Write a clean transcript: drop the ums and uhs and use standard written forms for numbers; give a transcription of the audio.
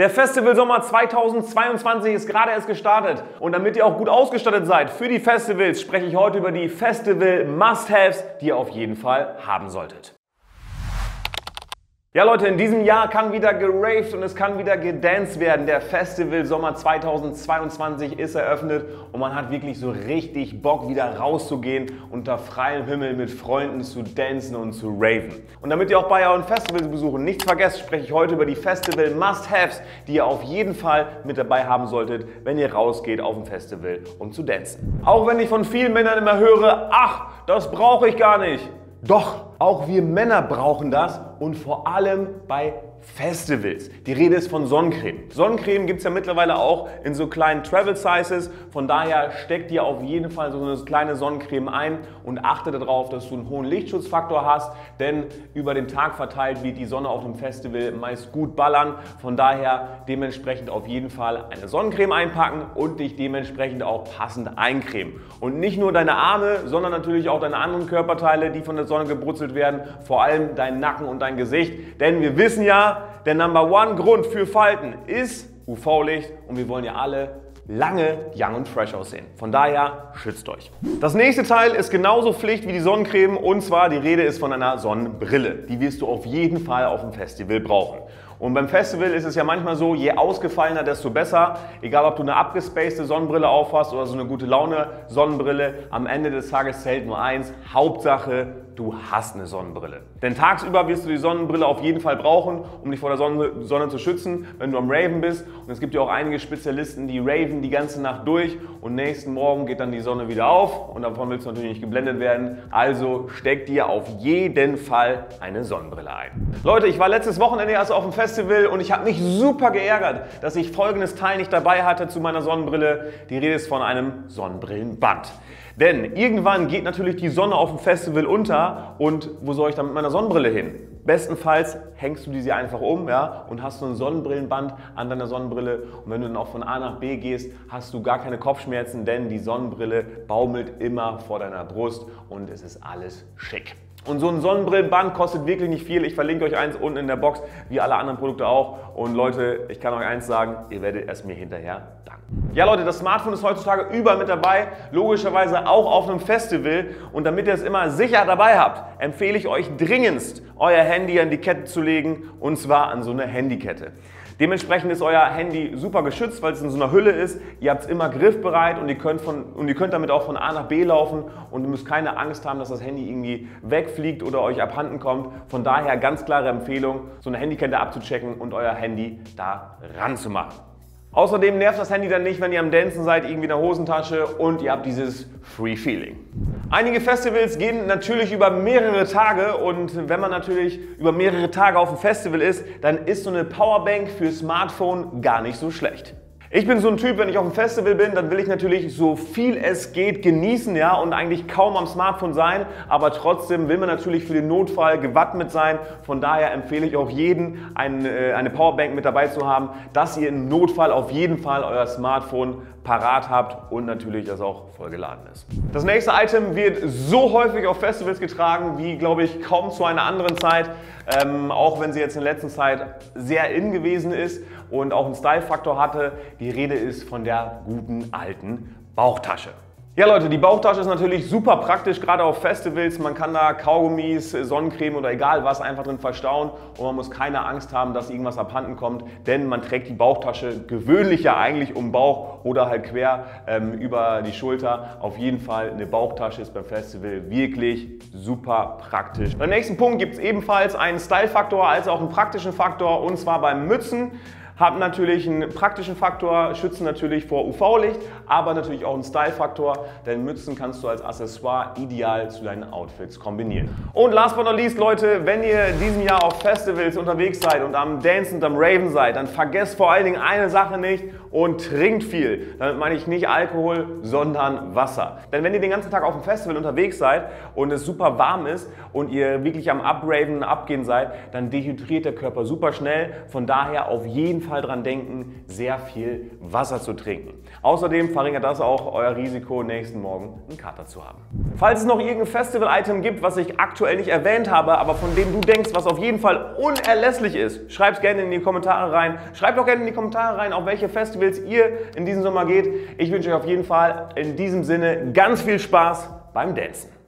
Der Festivalsommer 2022 ist gerade erst gestartet und damit ihr auch gut ausgestattet seid für die Festivals, spreche ich heute über die Festival-Must-Haves, die ihr auf jeden Fall haben solltet. Ja Leute, in diesem Jahr kann wieder geraved und es kann wieder gedanced werden. Der Festival Sommer 2022 ist eröffnet und man hat wirklich so richtig Bock, wieder rauszugehen, unter freiem Himmel mit Freunden zu dancen und zu raven. Und damit ihr auch bei euren Festivalbesuchen nichts vergesst, spreche ich heute über die Festival Must-Haves, die ihr auf jeden Fall mit dabei haben solltet, wenn ihr rausgeht auf dem Festival, um zu dancen. Auch wenn ich von vielen Männern immer höre, ach, das brauche ich gar nicht. Doch, auch wir Männer brauchen das und vor allem bei Festivals. Die Rede ist von Sonnencreme. Sonnencreme gibt es ja mittlerweile auch in so kleinen Travel Sizes. Von daher steckt dir auf jeden Fall so eine kleine Sonnencreme ein und achte darauf, dass du einen hohen Lichtschutzfaktor hast, denn über den Tag verteilt wird die Sonne auf dem Festival meist gut ballern. Von daher dementsprechend auf jeden Fall eine Sonnencreme einpacken und dich dementsprechend auch passend eincremen. Und nicht nur deine Arme, sondern natürlich auch deine anderen Körperteile, die von der Sonne gebrutzelt werden, vor allem deinen Nacken und dein Gesicht, denn wir wissen ja, der Number 1 Grund für Falten ist UV-Licht und wir wollen ja alle lange young und fresh aussehen. Von daher schützt euch. Das nächste Teil ist genauso Pflicht wie die Sonnencreme und zwar die Rede ist von einer Sonnenbrille. Die wirst du auf jeden Fall auf dem Festival brauchen. Und beim Festival ist es ja manchmal so, je ausgefallener, desto besser. Egal, ob du eine abgespacede Sonnenbrille aufhast oder so eine gute Laune Sonnenbrille, am Ende des Tages zählt nur eins, Hauptsache du hast eine Sonnenbrille. Denn tagsüber wirst du die Sonnenbrille auf jeden Fall brauchen, um dich vor der Sonne zu schützen, wenn du am Raven bist. Und es gibt ja auch einige Spezialisten, die raven die ganze Nacht durch und nächsten Morgen geht dann die Sonne wieder auf und davon willst du natürlich nicht geblendet werden. Also steck dir auf jeden Fall eine Sonnenbrille ein. Leute, ich war letztes Wochenende erst auf dem Festival und ich habe mich super geärgert, dass ich folgendes Teil nicht dabei hatte zu meiner Sonnenbrille. Die Rede ist von einem Sonnenbrillenband. Denn irgendwann geht natürlich die Sonne auf dem Festival unter und wo soll ich dann mit meiner Sonnenbrille hin? Bestenfalls hängst du diese einfach um, ja, und hast so ein Sonnenbrillenband an deiner Sonnenbrille und wenn du dann auch von A nach B gehst, hast du gar keine Kopfschmerzen, denn die Sonnenbrille baumelt immer vor deiner Brust und es ist alles schick. Und so ein Sonnenbrillenband kostet wirklich nicht viel. Ich verlinke euch eins unten in der Box, wie alle anderen Produkte auch. Und Leute, ich kann euch eins sagen, ihr werdet es mir hinterher danken. Ja Leute, das Smartphone ist heutzutage überall mit dabei, logischerweise auch auf einem Festival. Und damit ihr es immer sicher dabei habt, empfehle ich euch dringendst, euer Handy an die Kette zu legen und zwar an so eine Handykette. Dementsprechend ist euer Handy super geschützt, weil es in so einer Hülle ist. Ihr habt es immer griffbereit und ihr könnt damit auch von A nach B laufen und ihr müsst keine Angst haben, dass das Handy irgendwie wegfliegt oder euch abhanden kommt. Von daher ganz klare Empfehlung, so eine Handykette abzuchecken und euer Handy da ranzumachen. Außerdem nervt das Handy dann nicht, wenn ihr am Dancen seid, irgendwie in der Hosentasche und ihr habt dieses Free-Feeling. Einige Festivals gehen natürlich über mehrere Tage und wenn man natürlich über mehrere Tage auf dem Festival ist, dann ist so eine Powerbank für Smartphone gar nicht so schlecht. Ich bin so ein Typ, wenn ich auf dem Festival bin, dann will ich natürlich so viel es geht genießen, ja, und eigentlich kaum am Smartphone sein, aber trotzdem will man natürlich für den Notfall gewappnet sein. Von daher empfehle ich auch jedem, eine Powerbank mit dabei zu haben, dass ihr im Notfall auf jeden Fall euer Smartphone parat habt und natürlich, dass auch voll geladen ist. Das nächste Item wird so häufig auf Festivals getragen, wie glaube ich kaum zu einer anderen Zeit, auch wenn sie jetzt in letzter Zeit sehr in gewesen ist und auch einen Style-Faktor hatte. Die Rede ist von der guten alten Bauchtasche. Ja Leute, die Bauchtasche ist natürlich super praktisch, gerade auf Festivals. Man kann da Kaugummis, Sonnencreme oder egal was einfach drin verstauen und man muss keine Angst haben, dass irgendwas abhanden kommt, denn man trägt die Bauchtasche gewöhnlich ja eigentlich um den Bauch oder halt quer über die Schulter. Auf jeden Fall eine Bauchtasche ist beim Festival wirklich super praktisch. Beim nächsten Punkt gibt es ebenfalls einen Style-Faktor als auch einen praktischen Faktor und zwar beim Mützen. Haben natürlich einen praktischen Faktor, schützen natürlich vor UV-Licht, aber natürlich auch einen Style-Faktor, denn Mützen kannst du als Accessoire ideal zu deinen Outfits kombinieren. Und last but not least, Leute, wenn ihr in diesem Jahr auf Festivals unterwegs seid und am Dancen und am Raven seid, dann vergesst vor allen Dingen eine Sache nicht und trinkt viel. Damit meine ich nicht Alkohol, sondern Wasser. Denn wenn ihr den ganzen Tag auf dem Festival unterwegs seid und es super warm ist und ihr wirklich am Abraven, Abgehen seid, dann dehydriert der Körper super schnell, von daher auf jeden Fall dran denken, sehr viel Wasser zu trinken. Außerdem verringert das auch euer Risiko, nächsten Morgen einen Kater zu haben. Falls es noch irgendein Festival-Item gibt, was ich aktuell nicht erwähnt habe, aber von dem du denkst, was auf jeden Fall unerlässlich ist, schreib es gerne in die Kommentare rein. Schreibt auch gerne in die Kommentare rein, auf welche Festivals ihr in diesem Sommer geht. Ich wünsche euch auf jeden Fall in diesem Sinne ganz viel Spaß beim Dancen.